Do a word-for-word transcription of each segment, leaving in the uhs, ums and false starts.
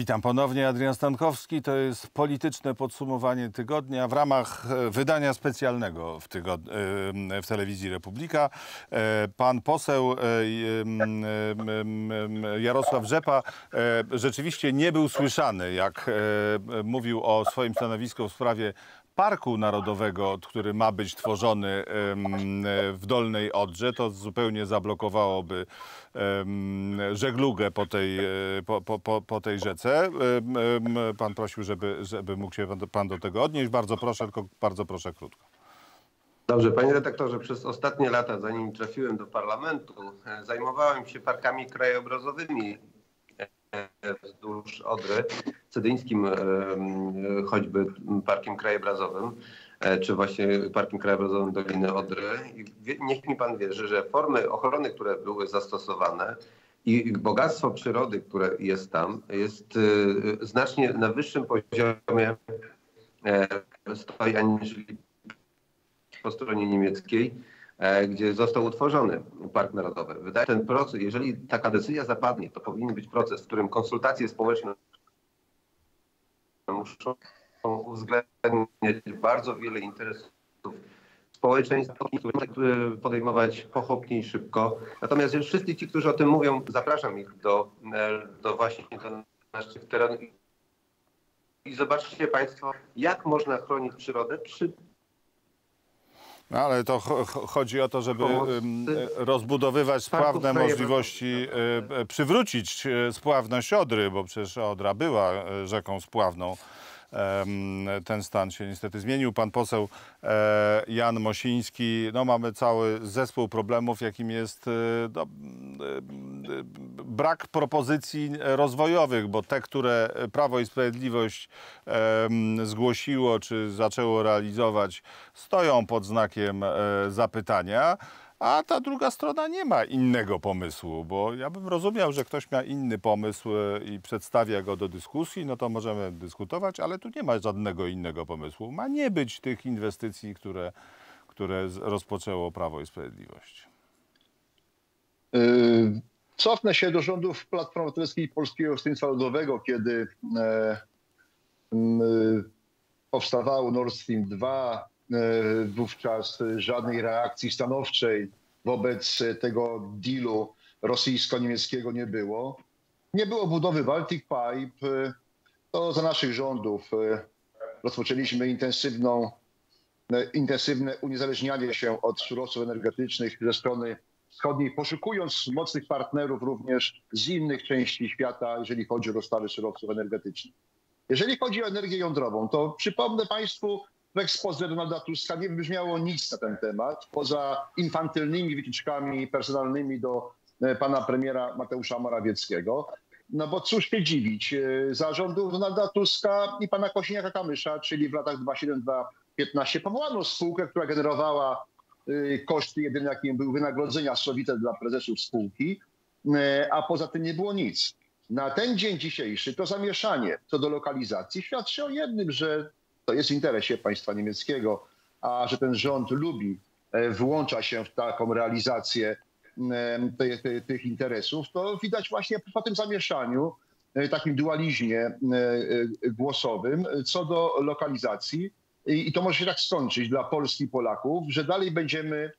Witam ponownie, Adrian Stankowski. To jest polityczne podsumowanie tygodnia w ramach wydania specjalnego w, tygod... w Telewizji Republika. Pan poseł Jarosław Rzepa rzeczywiście nie był słyszany, jak mówił o swoim stanowisku w sprawie Parku Narodowego, który ma być tworzony w Dolnej Odrze. To zupełnie zablokowałoby żeglugę po tej, po, po, po tej rzece. Pan prosił, żeby, żeby mógł się pan do tego odnieść. Bardzo proszę, tylko bardzo proszę krótko. Dobrze, panie redaktorze, przez ostatnie lata, zanim trafiłem do parlamentu, zajmowałem się parkami krajobrazowymi wzdłuż Odry, cedyńskim choćby parkiem krajobrazowym, czy właśnie parkiem krajobrazowym Doliny Odry. I niech mi pan wierzy, że formy ochrony, które były zastosowane i bogactwo przyrody, które jest tam, jest znacznie na wyższym poziomie stoi aniżeli po stronie niemieckiej, gdzie został utworzony Park Narodowy. Wydaje się, ten proces, jeżeli taka decyzja zapadnie, to powinien być proces, w którym konsultacje społeczne muszą uwzględniać bardzo wiele interesów społeczeństwa, które podejmować pochopnie i szybko. Natomiast wszyscy ci, którzy o tym mówią, zapraszam ich do, do właśnie do naszych terenów i zobaczcie państwo, jak można chronić przyrodę przy... No ale to chodzi o to, żeby rozbudowywać spławne możliwości, przywrócić spławność Odry, bo przecież Odra była rzeką spławną. Ten stan się niestety zmienił. Pan poseł Jan Mosiński, no mamy cały zespół problemów, jakim jest no, brak propozycji rozwojowych, bo te, które Prawo i Sprawiedliwość zgłosiło czy zaczęło realizować, stoją pod znakiem zapytania. A ta druga strona nie ma innego pomysłu, bo ja bym rozumiał, że ktoś ma inny pomysł i przedstawia go do dyskusji, no to możemy dyskutować, ale tu nie ma żadnego innego pomysłu. Ma nie być tych inwestycji, które, które rozpoczęło Prawo i Sprawiedliwość. Cofnę się do rządów Platformy Obywatelskiej i Polskiego Stronnictwa Ludowego, kiedy e, m, powstawało Nord Stream dwa, wówczas żadnej reakcji stanowczej wobec tego dealu rosyjsko-niemieckiego nie było. Nie było budowy Baltic Pipe. To za naszych rządów rozpoczęliśmy intensywną, intensywne uniezależnianie się od surowców energetycznych ze strony wschodniej, poszukując mocnych partnerów również z innych części świata, jeżeli chodzi o dostawy surowców energetycznych. Jeżeli chodzi o energię jądrową, to przypomnę państwu, w ekspoze Donalda Tuska nie wybrzmiało nic na ten temat, poza infantylnymi wytyczkami personalnymi do pana premiera Mateusza Morawieckiego. No bo cóż się dziwić, za rządów Donalda Tuska i pana Kosiniaka Kamysza, czyli w latach dwa tysiące siedem do dwa tysiące piętnastego powołano spółkę, która generowała koszty, jedyne jakim były wynagrodzenia sowite dla prezesów spółki, a poza tym nie było nic. Na ten dzień dzisiejszy to zamieszanie co do lokalizacji świadczy o jednym, że to jest w interesie państwa niemieckiego, a że ten rząd lubi, włącza się w taką realizację tych, tych interesów, to widać właśnie po tym zamieszaniu, takim dualizmie głosowym co do lokalizacji. I to może się tak skończyć dla Polski i Polaków, że dalej będziemy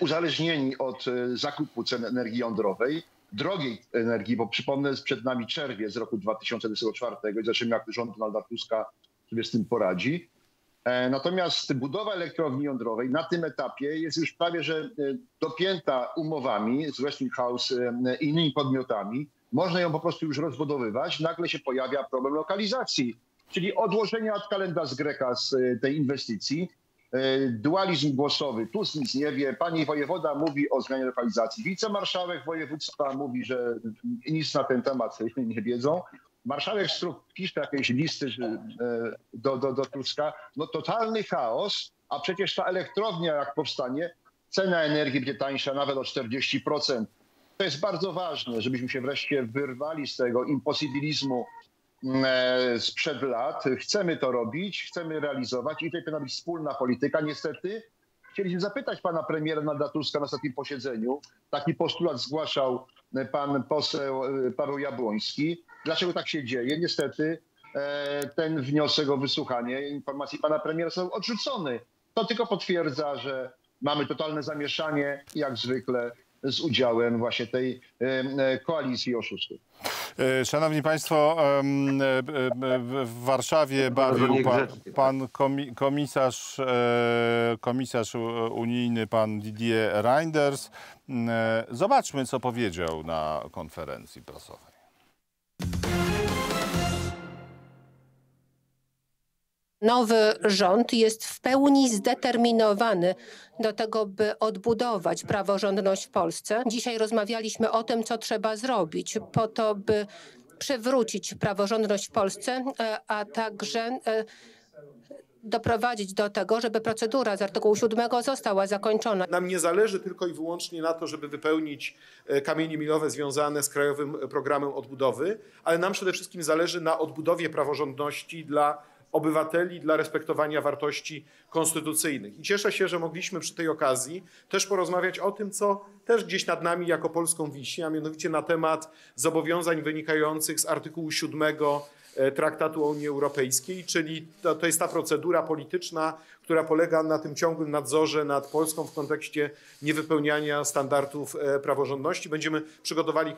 uzależnieni od zakupu cen energii jądrowej, drogiej energii, bo przypomnę, przed nami czerwiec z roku dwa tysiące dwudziestego czwartego i zobaczymy, jak rząd Donalda Tuska sobie z tym poradzi. Natomiast budowa elektrowni jądrowej na tym etapie jest już prawie że dopięta umowami z Westinghouse i innymi podmiotami. Można ją po prostu już rozbudowywać. Nagle się pojawia problem lokalizacji, czyli odłożenia ad calendas graecas z tej inwestycji. Dualizm głosowy. Tu nic nie wie. Pani wojewoda mówi o zmianie lokalizacji. Wicemarszałek województwa mówi, że nic na ten temat nie wiedzą. Marszałek Struk pisze jakieś listy do, do, do Tuska. No totalny chaos, a przecież ta elektrownia jak powstanie, cena energii będzie tańsza nawet o czterdzieści procent. To jest bardzo ważne, żebyśmy się wreszcie wyrwali z tego imposybilizmu sprzed lat. Chcemy to robić, chcemy realizować i tutaj powinna być wspólna polityka. Niestety chcieliśmy zapytać pana premiera Donalda Tuska na ostatnim posiedzeniu. Taki postulat zgłaszał pan poseł Paweł Jabłoński. Dlaczego tak się dzieje? Niestety ten wniosek o wysłuchanie informacji pana premiera został odrzucony. To tylko potwierdza, że mamy totalne zamieszanie, jak zwykle, z udziałem właśnie tej koalicji oszustów. Szanowni Państwo, w Warszawie bawił pan, pan komisarz, komisarz unijny, pan Didier Reinders. Zobaczmy, co powiedział na konferencji prasowej. Nowy rząd jest w pełni zdeterminowany do tego, by odbudować praworządność w Polsce. Dzisiaj rozmawialiśmy o tym, co trzeba zrobić po to, by przywrócić praworządność w Polsce, a także doprowadzić do tego, żeby procedura z artykułu siódmego została zakończona. Nam nie zależy tylko i wyłącznie na to, żeby wypełnić kamienie milowe związane z Krajowym Programem Odbudowy, ale nam przede wszystkim zależy na odbudowie praworządności dla obywateli, dla respektowania wartości konstytucyjnych. I cieszę się, że mogliśmy przy tej okazji też porozmawiać o tym, co też gdzieś nad nami jako Polską wisi, a mianowicie na temat zobowiązań wynikających z artykułu siódmego Traktatu o Unii Europejskiej, czyli to, to jest ta procedura polityczna, która polega na tym ciągłym nadzorze nad Polską w kontekście niewypełniania standardów praworządności. Będziemy przygotowali,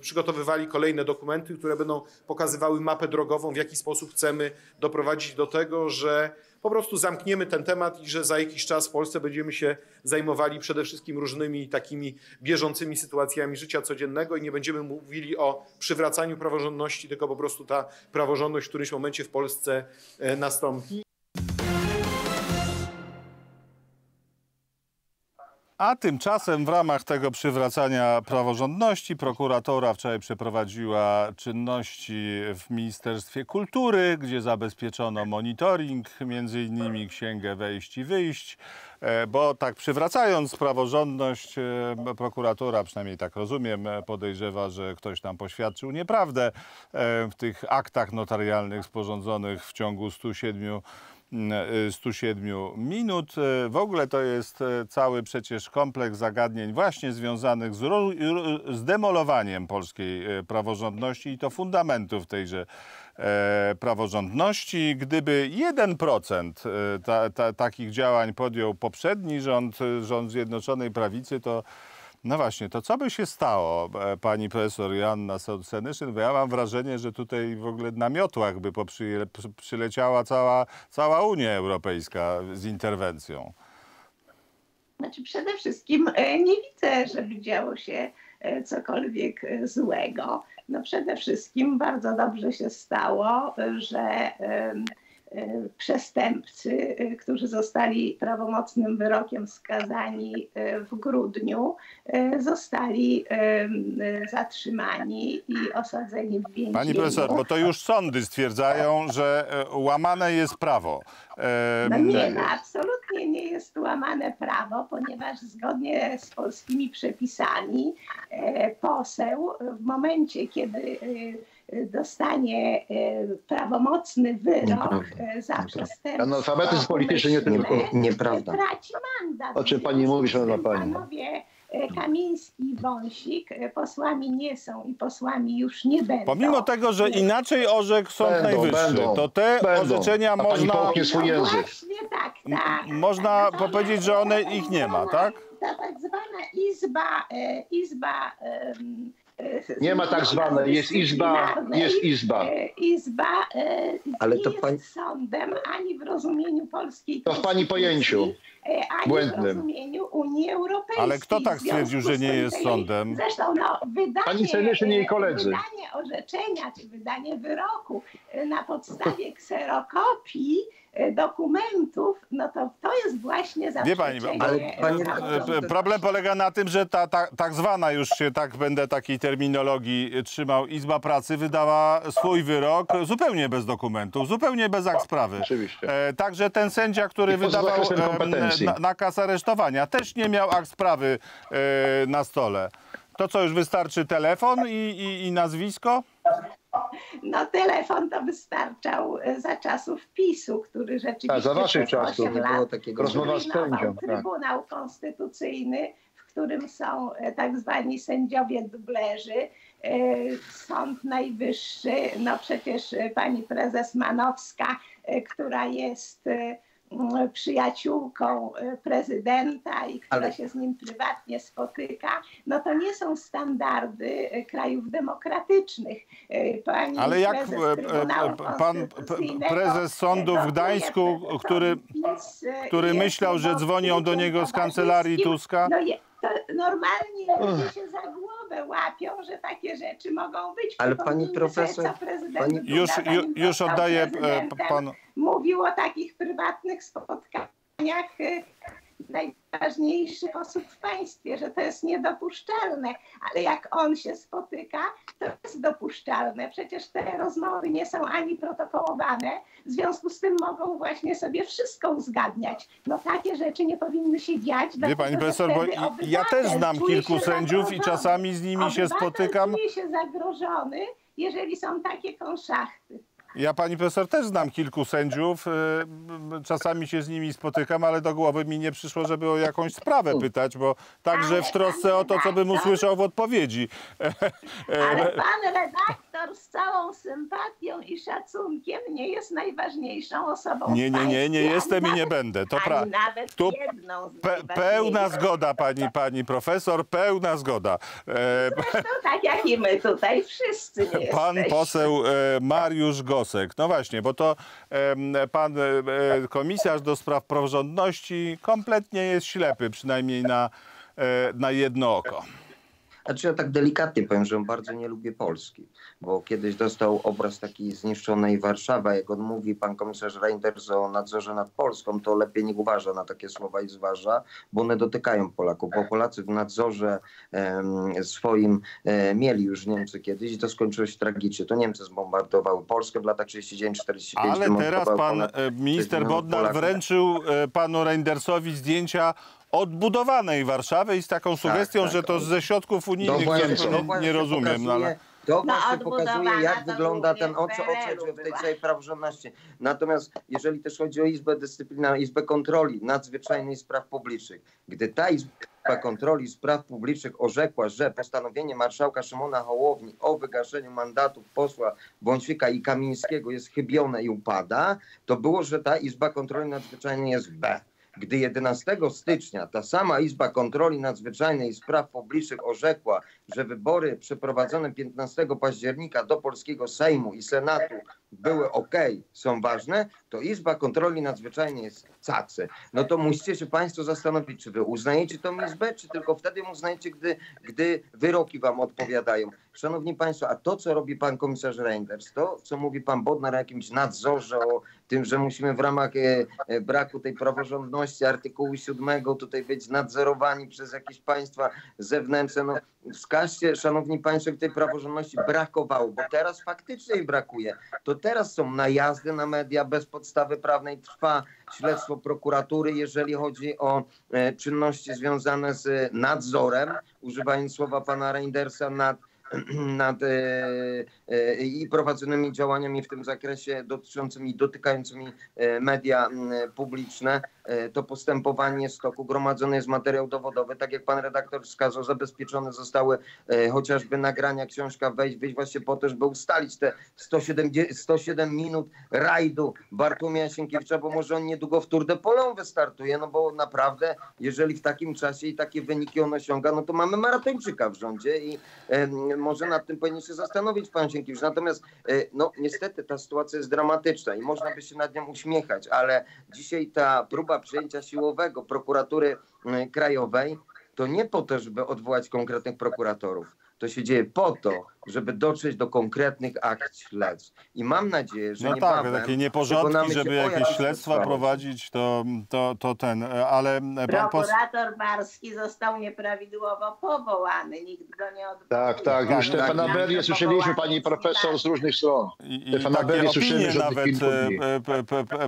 przygotowywali kolejne dokumenty, które będą pokazywały mapę drogową, w jaki sposób chcemy doprowadzić do tego, że po prostu zamkniemy ten temat i że za jakiś czas w Polsce będziemy się zajmowali przede wszystkim różnymi takimi bieżącymi sytuacjami życia codziennego i nie będziemy mówili o przywracaniu praworządności, tylko po prostu ta praworządność w którymś momencie w Polsce nastąpi. A tymczasem w ramach tego przywracania praworządności prokuratura wczoraj przeprowadziła czynności w Ministerstwie Kultury, gdzie zabezpieczono monitoring, między innymi księgę wejść i wyjść, bo tak przywracając praworządność, prokuratura, przynajmniej tak rozumiem, podejrzewa, że ktoś tam poświadczył nieprawdę w tych aktach notarialnych sporządzonych w ciągu stu siedmiu minut. W ogóle to jest cały przecież kompleks zagadnień właśnie związanych z, z demolowaniem polskiej praworządności i to fundamentów tejże e, praworządności. Gdyby jeden procent ta, ta, takich działań podjął poprzedni rząd, rząd Zjednoczonej Prawicy, to no właśnie, to co by się stało, pani profesor Joanna Senyszyn? Bo ja mam wrażenie, że tutaj w ogóle na miotłach by poprzy, przyleciała cała, cała Unia Europejska z interwencją. Znaczy przede wszystkim nie widzę, żeby działo się cokolwiek złego. No przede wszystkim bardzo dobrze się stało, że przestępcy, którzy zostali prawomocnym wyrokiem skazani w grudniu, zostali zatrzymani i osadzeni w więzieniu. Pani profesor, bo to już sądy stwierdzają, że łamane jest prawo. No nie, no absolutnie nie jest łamane prawo, ponieważ zgodnie z polskimi przepisami poseł w momencie, kiedy dostanie prawomocny wyrok za przestępstwo. Analfabetyzm polityczny nie tylko nieprawda. Traci mandat. O czym pani mówi, szanowna pani? Panowie Kamiński i Wąsik posłami nie są i posłami już nie będą. Pomimo tego, że inaczej orzekł Sąd będą, Najwyższy, będą, to te będą. orzeczenia A można... Swój no właśnie tak, tak. Można powiedzieć, że one ich nie ma, tak? Ta tak zwana izba... izba um, Nie ma tak zwanej, jest izba, jest izba. Izba ale nie to jest pań... sądem ani w rozumieniu polskiej to w pani pojęciu błędnym. Ani w rozumieniu Unii Europejskiej. Ale kto tak stwierdził, że nie jest sądem? Zresztą no, wydanie, pani Senyszyn i jej koledzy. Wydanie orzeczenia czy wydanie wyroku na podstawie kserokopii dokumentów, no to to jest właśnie zaprzeczenie. Wie pani, ale pani, problem polega na tym, że ta, ta tak zwana, już się tak będę takiej terminologii trzymał, Izba Pracy wydała swój wyrok zupełnie bez dokumentów, zupełnie bez akt sprawy. Oczywiście. E, także ten sędzia, który wydawał e, na, nakaz aresztowania, też nie miał akt sprawy e, na stole. To co, już wystarczy telefon i, i, i nazwisko? No telefon to wystarczał za czasów PiSu, który rzeczywiście... A za waszych czasów. Rozmowa z sędzią. Trybunał Konstytucyjny, w w którym są tak zwani sędziowie dublerzy. Sąd Najwyższy, no przecież pani prezes Manowska, która jest przyjaciółką prezydenta i która Ale... się z nim prywatnie spotyka, no to nie są standardy krajów demokratycznych. Pani Ale jak pan prezes sądu w Gdańsku, który, PiS, który myślał, że dzwonią do niego z kancelarii Tuska? No je, to normalnie ludzie się za głowę łapią, że takie rzeczy mogą być. Ale pani profesor, pani... już, już oddaję panu. Mówił o takich prywatnych spotkaniach najważniejszych osób w państwie, że to jest niedopuszczalne. Ale jak on się spotyka, to jest dopuszczalne. Przecież te rozmowy nie są ani protokołowane. W związku z tym mogą właśnie sobie wszystko uzgadniać. No takie rzeczy nie powinny się dziać. Wie pani profesor, bo ja też znam kilku sędziów i czasami z nimi się spotykam. Obywatel czuje się zagrożony, jeżeli są takie konszachty. Ja pani profesor też znam kilku sędziów, czasami się z nimi spotykam, ale do głowy mi nie przyszło, żeby o jakąś sprawę pytać, bo także w trosce o to, co bym usłyszał w odpowiedzi. Ale pan redaktor z całą sympatią i szacunkiem nie jest najważniejszą osobą. Nie, nie, nie, nie jestem i nie będę. To prawda. Tu pełna zgoda, pani, pani profesor, pełna zgoda. Zresztą tak jak i my tutaj wszyscy nie jesteśmy. Pan poseł Mariusz Gosek. No właśnie, bo to e, pan e, komisarz do spraw praworządności kompletnie jest ślepy, przynajmniej na, e, na jedno oko. Znaczy ja tak delikatnie powiem, że bardzo nie lubię Polski, bo kiedyś dostał obraz takiej zniszczonej Warszawy. Jak on mówi, pan komisarz Reinders, o nadzorze nad Polską, to lepiej nie uważa na takie słowa i zważa, bo one dotykają Polaków, bo Polacy w nadzorze em, swoim e, mieli już Niemcy kiedyś i to skończyło się tragicznie. To Niemcy zbombardowały Polskę w latach trzydziestych dziewięć czterdziestych pięć. Ale teraz pan minister Bodnar wręczył panu Reindersowi zdjęcia odbudowanej Warszawy i z taką sugestią, tak, tak. że to ze środków unijnych, nie, nie rozumiem. No, ale... To właśnie no, pokazuje, jak wygląda ten oczy w tej całej praworządności. Natomiast jeżeli też chodzi o Izbę Dyscyplinarną, Izbę Kontroli Nadzwyczajnej i Spraw Publicznych, gdy ta Izba Kontroli Spraw Publicznych orzekła, że postanowienie marszałka Szymona Hołowni o wygaszeniu mandatów posła Wąsika i Kamińskiego jest chybione i upada, to było, że ta Izba Kontroli Nadzwyczajnej jest w B. Gdy jedenastego stycznia ta sama Izba Kontroli Nadzwyczajnej i Spraw Publicznych orzekła, że wybory przeprowadzone piętnastego października do polskiego Sejmu i Senatu były ok, są ważne, to Izba Kontroli Nadzwyczajnej jest cacy. No to musicie się państwo zastanowić, czy wy uznajecie tą izbę, czy tylko wtedy uznajecie, gdy, gdy wyroki wam odpowiadają. Szanowni państwo, a to, co robi pan komisarz Reinders, to, co mówi pan Bodnar o jakimś nadzorze, o tym, że musimy w ramach e, e, braku tej praworządności artykułu siódmego tutaj być nadzorowani przez jakieś państwa zewnętrzne. No, wskażcie, szanowni państwo, tej praworządności brakowało, bo teraz faktycznie jej brakuje. To teraz są najazdy na media bez podstawy prawnej, trwa śledztwo prokuratury, jeżeli chodzi o e, czynności związane z e, nadzorem, używając słowa pana Reindersa, nad nad e, e, i prowadzonymi działaniami w tym zakresie dotyczącymi, dotykającymi e, media e, publiczne. E, to postępowanie w toku, gromadzony jest materiał dowodowy. Tak jak pan redaktor wskazał, zabezpieczone zostały e, chociażby nagrania, książka Wejść, wyjść właśnie po to, żeby ustalić te sto siedem minut rajdu Bartłomieja Sienkiewicza, bo może on niedługo w Tour de Pologne wystartuje, no bo naprawdę, jeżeli w takim czasie i takie wyniki on osiąga, no to mamy maratończyka w rządzie i e, może nad tym powinien się zastanowić pan Sienkiewicz. Natomiast no niestety ta sytuacja jest dramatyczna i można by się nad nią uśmiechać, ale dzisiaj ta próba przejęcia siłowego prokuratury krajowej to nie po to, żeby odwołać konkretnych prokuratorów. To się dzieje po to, żeby dotrzeć do konkretnych akt śledztw. I mam nadzieję, że no niebawem... No tak, takie nieporządki, żeby jakieś śledztwa prowadzić, to, to, to ten, ale... Prokurator Barski został nieprawidłowo powołany, nikt go nie odwołał. Tak, tak, już te fanaberie słyszeliśmy, pani profesor, z różnych stron. I, i takie opinie nawet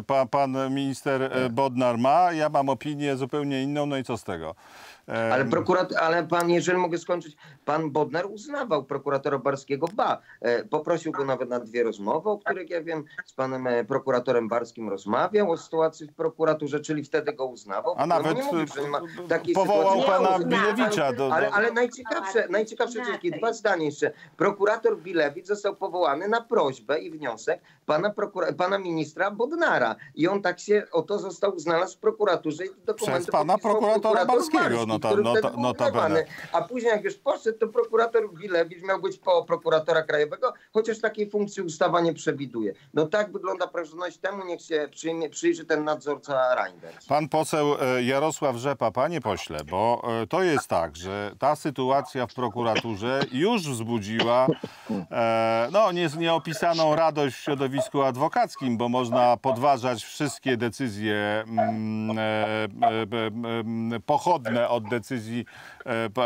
pan, pan minister Bodnar ma, ja mam opinię zupełnie inną, no i co z tego? Ale, prokurator, ale pan, jeżeli mogę skończyć, pan Bodnar uznawał prokuratora Barskiego, ba, poprosił go nawet na dwie rozmowy, o których ja wiem, z panem prokuratorem Barskim rozmawiał o sytuacji w prokuraturze, czyli wtedy go uznawał. A nawet nie mówił, że nie ma takiej powołał sytuacji. Pana Bilewicza. Do, do... Ale, ale najciekawsze, najciekawsze wszystkie, dwa zdania jeszcze. Prokurator Bilewicz został powołany na prośbę i wniosek pana, prokura... pana ministra Bodnara i on tak się o to został, znalazł w prokuraturze i dokumenty przez pana prokuratora Barskiego, notabene. A później jak już poszedł, to prokurator Bilewicz miał być po prokuratora krajowego, chociaż takiej funkcji ustawa nie przewiduje. No tak wygląda prażność, temu niech się przyjmie, przyjrzy ten nadzorca Reinders. Pan poseł Jarosław Rzepa, panie pośle, bo to jest tak, że ta sytuacja w prokuraturze już wzbudziła no, nieopisaną radość w środowisku adwokackim, bo można podważać wszystkie decyzje pochodne od decyzji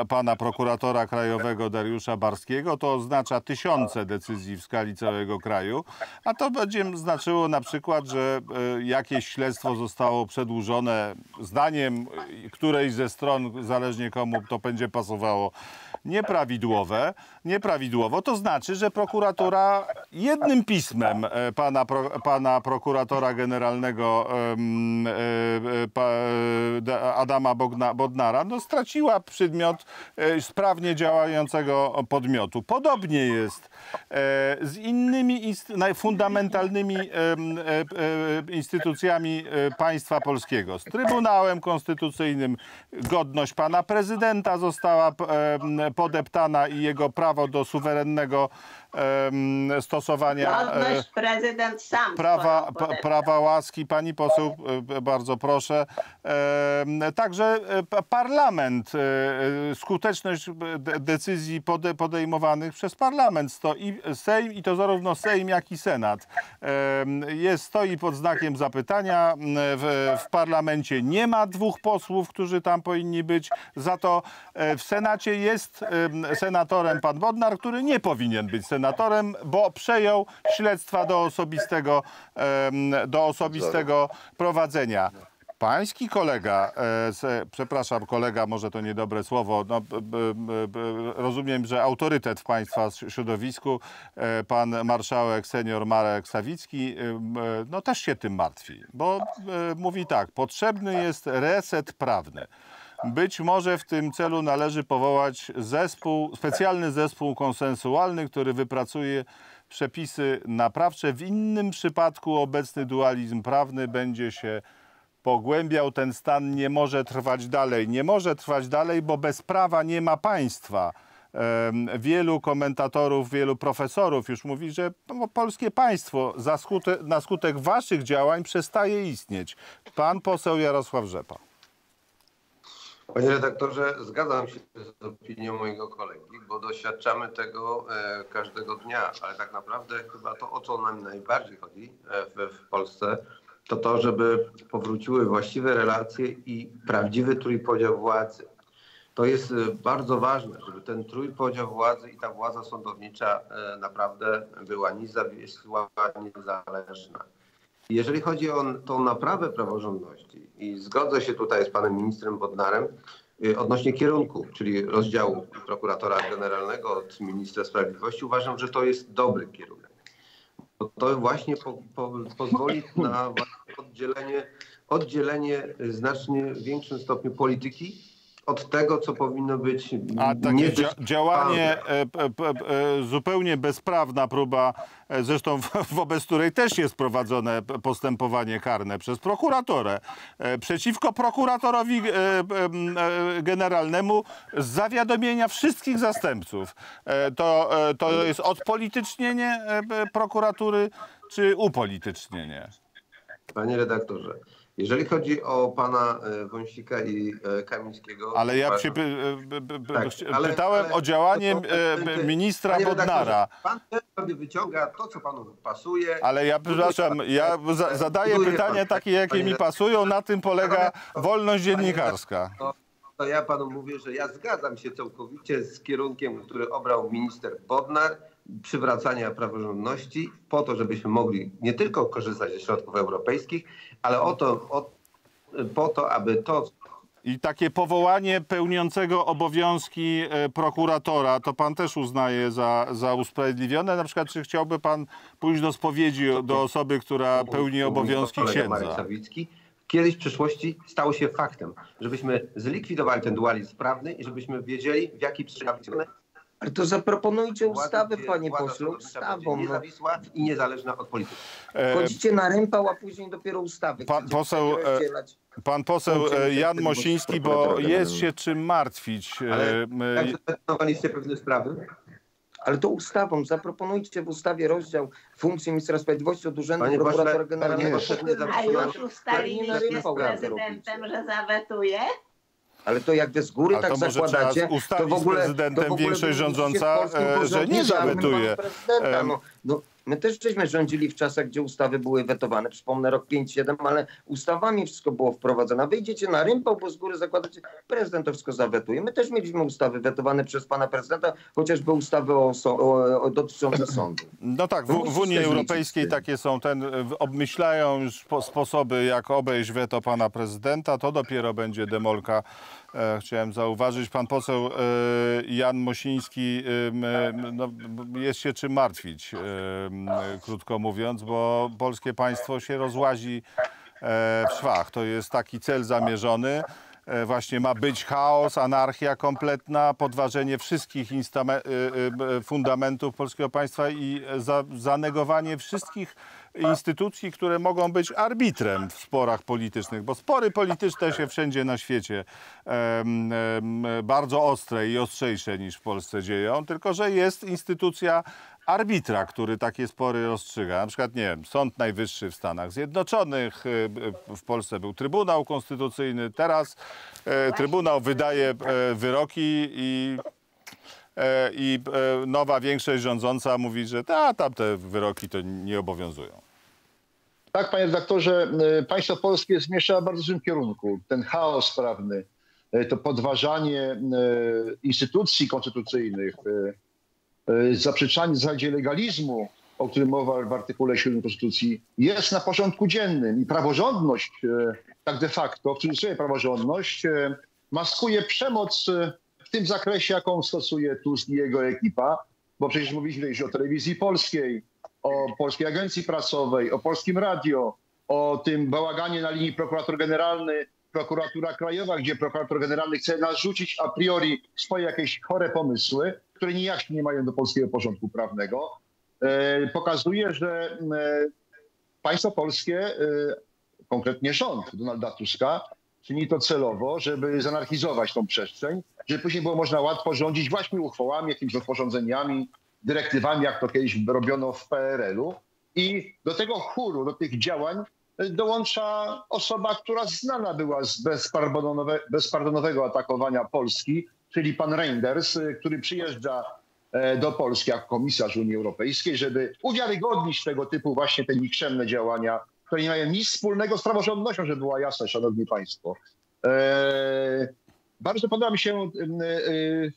pana prokuratora krajowego Dariusza Barskiego. To oznacza tysiące decyzji w skali całego kraju, a to będzie znaczyło na przykład, że jakieś śledztwo zostało przedłużone zdaniem którejś ze stron, zależnie komu to będzie pasowało, nieprawidłowe, nieprawidłowo. To znaczy, że prokuratura jednym pismem pana, pro, pana prokuratora generalnego Adama Bodnara no, straciła przedmiot sprawnie działającego podmiotu. Podobnie jest z innymi fundamentalnymi instytucjami państwa polskiego. Z Trybunałem Konstytucyjnym godność pana prezydenta została podeptana i jego prawo do suwerennego stosowania godność prezydent sam prawa, prawa łaski. Pani poseł, bardzo proszę. Także parlament, skuteczność decyzji podejmowanych przez parlament, to i Sejm, i to zarówno Sejm, jak i Senat, jest, stoi pod znakiem zapytania. W, w parlamencie nie ma dwóch posłów, którzy tam powinni być. Za to w Senacie jest senatorem pan Bodnar, który nie powinien być senatorem. Senatorem, bo przejął śledztwa do osobistego, do osobistego prowadzenia. Pański kolega, przepraszam, kolega, może to niedobre słowo, no, rozumiem, że autorytet w państwa środowisku, pan marszałek senior Marek Sawicki, no też się tym martwi, bo mówi tak, potrzebny jest reset prawny. Być może w tym celu należy powołać zespół, specjalny zespół konsensualny, który wypracuje przepisy naprawcze. W innym przypadku obecny dualizm prawny będzie się pogłębiał. Ten stan nie może trwać dalej. Nie może trwać dalej, bo bez prawa nie ma państwa. Wielu komentatorów, wielu profesorów już mówi, że polskie państwo za skute, na skutek waszych działań przestaje istnieć. Pan poseł Jarosław Rzepa. Panie redaktorze, zgadzam się z opinią mojego kolegi, bo doświadczamy tego e, każdego dnia, ale tak naprawdę chyba to, o co nam najbardziej chodzi w, w Polsce, to to, żeby powróciły właściwe relacje i prawdziwy trójpodział władzy. To jest bardzo ważne, żeby ten trójpodział władzy i ta władza sądownicza e, naprawdę była niezawisła, niezależna. Jeżeli chodzi o tą naprawę praworządności i zgodzę się tutaj z panem ministrem Bodnarem odnośnie kierunku, czyli rozdziału prokuratora generalnego od ministra sprawiedliwości, uważam, że to jest dobry kierunek. To właśnie po, po, pozwoli na oddzielenie, oddzielenie znacznie w większym stopniu polityki od tego, co powinno być... A takie dzia działanie e, p, p, zupełnie bezprawna próba, e, zresztą w, wobec której też jest prowadzone postępowanie karne przez prokuratorę, e, przeciwko prokuratorowi e, e, generalnemu z zawiadomienia wszystkich zastępców. E, to, e, to jest odpolitycznienie e, prokuratury czy upolitycznienie? Panie redaktorze, jeżeli chodzi o pana Wąsika i Kamińskiego... Ale ja się tak, pytałem ale, o działanie to, to, to, ministra Bodnara. Pan sobie wyciąga to, co panu pasuje... Ale ja, przepraszam, ja za, zadaję pytania takie, jakie mi pasują. Na tym polega wolność dziennikarska. To, to ja panu mówię, że ja zgadzam się całkowicie z kierunkiem, który obrał minister Bodnar, przywracania praworządności po to, żebyśmy mogli nie tylko korzystać ze środków europejskich, ale o to, o, po to, aby to, I takie powołanie pełniącego obowiązki prokuratora, to pan też uznaje za, za usprawiedliwione? Na przykład, czy chciałby pan pójść do spowiedzi do osoby, która pełni obowiązki księdza? Marek Sawicki. Kiedyś w przyszłości stało się faktem, żebyśmy zlikwidowali ten dualizm prawny i żebyśmy wiedzieli, w jaki przypadku. Ale to zaproponujcie ustawę, panie pośle, ustawą. Niezawisła i niezależna od polityki. Chodzicie na rympał, a później dopiero ustawy. Pan poseł... Pan poseł Jan Mosiński, bo jest się czym martwić. Ale jak zaproponowaliście pewne sprawy? Ale to ustawą. Zaproponujcie w ustawie rozdział funkcji ministra sprawiedliwości od urzędu prokuratora generalnego. A już ustaliliście z prezydentem, że zawetuje? Ale to jak wy z góry tak zakładacie, to w ogóle... prezydentem większość rządząca, że nie zawetuje. My też żeśmy rządzili w czasach, gdzie ustawy były wetowane. Przypomnę rok pięćdziesiąty siódmy, ale ustawami wszystko było wprowadzone. Wyjdziecie na rympał, bo z góry zakładacie, prezydent to wszystko zawetuje. My też mieliśmy ustawy wetowane przez pana prezydenta, chociażby ustawy o, o, o dotyczące sądu. No tak, w, w Unii Europejskiej takie są. Ten, obmyślają już po, sposoby, jak obejść weto pana prezydenta. To dopiero będzie demolka. Chciałem zauważyć, pan poseł Jan Mosiński, no, jest się czym martwić, krótko mówiąc, bo polskie państwo się rozłazi w szwach. To jest taki cel zamierzony. Właśnie ma być chaos, anarchia kompletna, podważenie wszystkich fundamentów polskiego państwa i za zanegowanie wszystkich instytucji, które mogą być arbitrem w sporach politycznych, bo spory polityczne się wszędzie na świecie um, um, bardzo ostre i ostrzejsze niż w Polsce dzieją, tylko że jest instytucja arbitra, który takie spory rozstrzyga. Na przykład, nie wiem, Sąd Najwyższy w Stanach Zjednoczonych, w Polsce był Trybunał Konstytucyjny, teraz e, Trybunał wydaje e, wyroki i... E, I e, nowa większość rządząca mówi, że ta, tamte wyroki to nie obowiązują. Tak, panie redaktorze, państwo polskie zmiesza w bardzo złym kierunku. Ten chaos prawny, to podważanie instytucji konstytucyjnych, zaprzeczanie w zasadzie legalizmu, o którym mowa w artykule siódmym Konstytucji, jest na porządku dziennym. I praworządność, tak de facto, w cudzysłowie praworządność, maskuje przemoc w tym zakresie, jaką stosuje Tusk i jego ekipa, bo przecież mówiliśmy już o telewizji polskiej, o Polskiej Agencji Prasowej, o Polskim Radio, o tym bałaganie na linii prokurator generalny, prokuratura krajowa, gdzie prokurator generalny chce narzucić a priori swoje jakieś chore pomysły, które nijaśnie nie mają do polskiego porządku prawnego. E, pokazuje, że e, państwo polskie, e, konkretnie rząd Donalda Tuska, czyni to celowo, żeby zanarchizować tą przestrzeń, żeby później było można łatwo rządzić właśnie uchwałami, jakimiś rozporządzeniami, dyrektywami, jak to kiedyś robiono w P R L-u. I do tego chóru, do tych działań dołącza osoba, która znana była z bezpardonowe, bezpardonowego atakowania Polski, czyli pan Reinders, który przyjeżdża do Polski jako komisarz Unii Europejskiej, żeby uwiarygodnić tego typu właśnie te nikczemne działania, które nie mają nic wspólnego z praworządnością, żeby była jasna, szanowni państwo. Eee, bardzo podoba mi się e, e,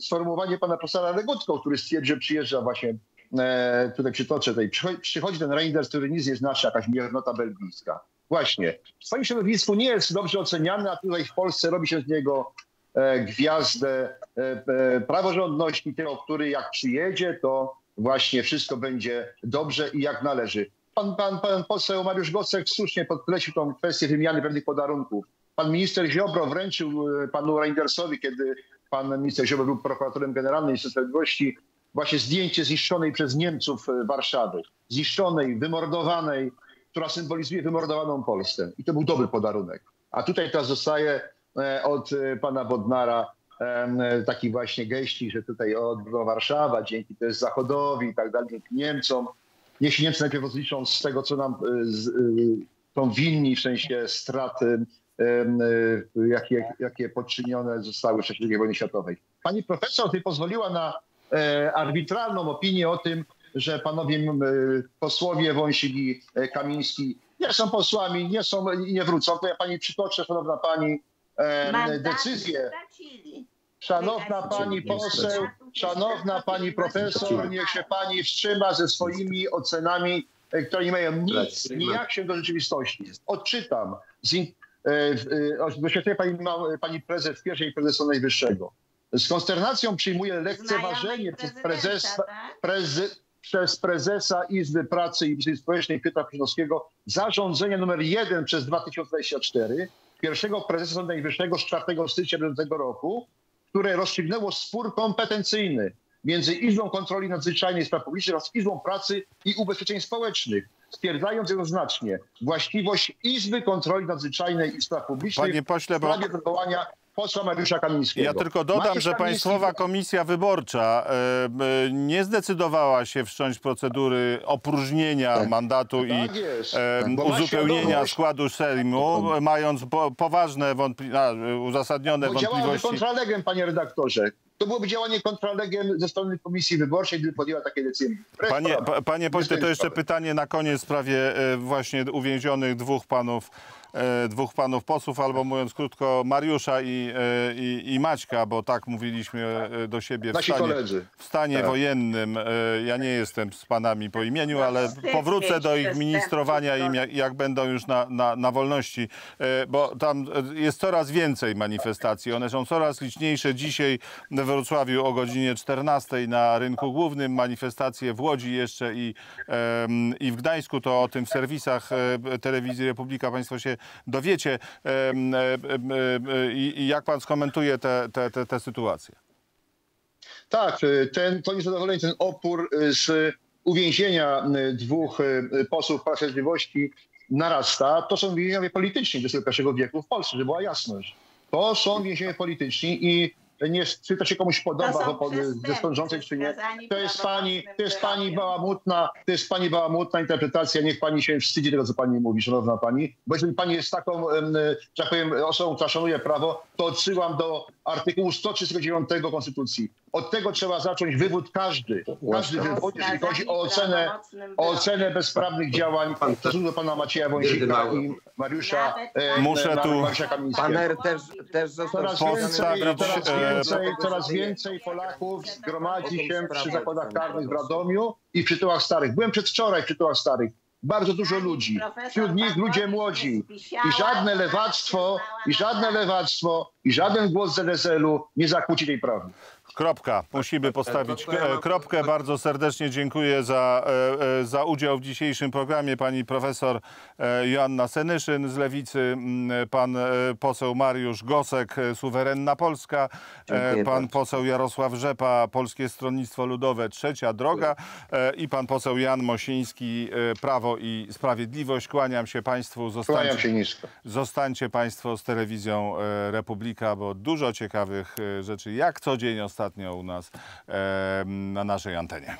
sformułowanie pana profesora Legutko, który stwierdził, że przyjeżdża właśnie, e, tutaj przytoczę, tutaj, przychodzi, przychodzi ten Reinders, który nic nie znaczy, jakaś miernota belgijska. Właśnie. W swoim środowisku nie jest dobrze oceniany, a tutaj w Polsce robi się z niego e, gwiazdę e, e, praworządności, tego, który jak przyjedzie, to właśnie wszystko będzie dobrze i jak należy. Pan, pan, pan poseł Mariusz Gosek słusznie podkreślił tą kwestię wymiany pewnych podarunków. Pan minister Ziobro wręczył panu Reindersowi, kiedy pan minister Ziobro był prokuratorem generalnym Ministerstwa Sprawiedliwości, właśnie zdjęcie zniszczonej przez Niemców Warszawy. Zniszczonej, wymordowanej, która symbolizuje wymordowaną Polskę. I to był dobry podarunek. A tutaj teraz zostaje od pana Bodnara taki właśnie geści, że tutaj odbudowa Warszawa dzięki też Zachodowi i tak dalej, dzięki Niemcom. Niech się Niemcy najpierw odliczą z tego, co nam z, są winni, w sensie straty, jakie, jakie poczynione zostały w czasie drugiej wojny światowej. Pani profesor tutaj pozwoliła na arbitralną opinię o tym, że panowie posłowie Wąsik i Kamiński nie są posłami, nie są i nie wrócą. To ja pani przytoczę, szanowna pani, decyzję. Szanowna pani poseł, szanowna pani profesor, niech się pani wstrzyma ze swoimi ocenami, które nie mają nic, nijak się do rzeczywistości. Odczytam z, in, doświadczenie pani, pani prezes, pierwszej prezes Sądu Najwyższego. Z konsternacją przyjmuję lekceważenie przez prezesa, tak? prezy, przez prezesa Izby Pracy i Społecznej Piotra Przyszkowskiego zarządzenia numer jeden przez dwa tysiące dwadzieścia cztery pierwszego prezesa Sądu Najwyższego z czwartego stycznia bieżącego roku, które rozstrzygnęło spór kompetencyjny między Izbą Kontroli Nadzwyczajnej i Spraw Publicznych oraz Izbą Pracy i Ubezpieczeń Społecznych, stwierdzając jednoznacznie właściwość Izby Kontroli Nadzwyczajnej i Spraw Publicznych Panie pośle, w sprawie bo... wywołania posła Mariusza Kamińskiego. Ja tylko dodam, Mariusz że Kamiński... Państwowa Komisja Wyborcza y, y, nie zdecydowała się wszcząć procedury opróżnienia tak. mandatu tak i jest, tak. y, uzupełnienia składu Sejmu, tak, mając po, poważne, wątpli... a, uzasadnione bo wątpliwości. Kontra legem, panie redaktorze. To byłoby działanie kontra legem ze strony Komisji Wyborczej, gdyby podjęła takie decyzje. Panie, panie pośle, to jeszcze pytanie na koniec w sprawie właśnie uwięzionych dwóch panów, dwóch panów posłów, albo mówiąc krótko Mariusza i, i, i Maćka, bo tak mówiliśmy do siebie w stanie, w stanie wojennym. Ja nie jestem z panami po imieniu, ale powrócę do ich ministrowania im, jak, jak będą już na, na, na wolności, bo tam jest coraz więcej manifestacji. One są coraz liczniejsze. Dzisiaj w Wrocławiu o godzinie czternastej na Rynku Głównym, manifestacje w Łodzi jeszcze i, i w Gdańsku. To o tym w serwisach Telewizji Republika Państwo się dowiecie. I jak pan skomentuje tę te, te, te sytuację? Tak, ten, to niezadowolenie, ten opór z uwięzienia dwóch posłów Prawa i Sprawiedliwości narasta. To są więźniowie polityczni dwudziestego pierwszego wieku w Polsce, żeby była jasność. To są więźniowie polityczni i nie, czy to się komuś podoba ze sądzącej, czy nie. To jest pani, to jest pani bałamutna, to jest pani bałamutna interpretacja. Niech pani się wstydzi tego, co pani mówi, szanowna pani. Bo jeżeli pani jest taką, że tak powiem, osobą, która szanuje prawo, to odsyłam do artykułu sto trzydziestego dziewiątego Konstytucji. Od tego trzeba zacząć wywód każdy. Każdy wywód, jeżeli chodzi o ocenę, o ocenę bezprawnych działań w stosunku do pana Macieja Wąsika i Mariusza Muszę tu Paner też, też został postawić. Więcej, coraz więcej Polaków zgromadzi się przy zakładach karnych w Radomiu i w Przytyłach Starych. Byłem przedwczoraj w Przytyłach Starych. Bardzo dużo ludzi. Wśród nich ludzie młodzi. I żadne lewactwo, i żadne lewactwo, i żaden głos z L S L-u nie zakłóci tej prawdy. Kropka. Musimy postawić kropkę. Bardzo serdecznie dziękuję za, za udział w dzisiejszym programie. Pani profesor Joanna Senyszyn z Lewicy, pan poseł Mariusz Gosek, Suwerenna Polska, dziękuję pan bardzo. Poseł Jarosław Rzepa, Polskie Stronnictwo Ludowe, Trzecia Droga i pan poseł Jan Mosiński, Prawo i Sprawiedliwość. Kłaniam się państwu. Zostańcie, Kłaniam się nisko. Zostańcie państwo z Telewizją Republika, bo dużo ciekawych rzeczy, jak co dzień ostatnio u nas e, na naszej antenie.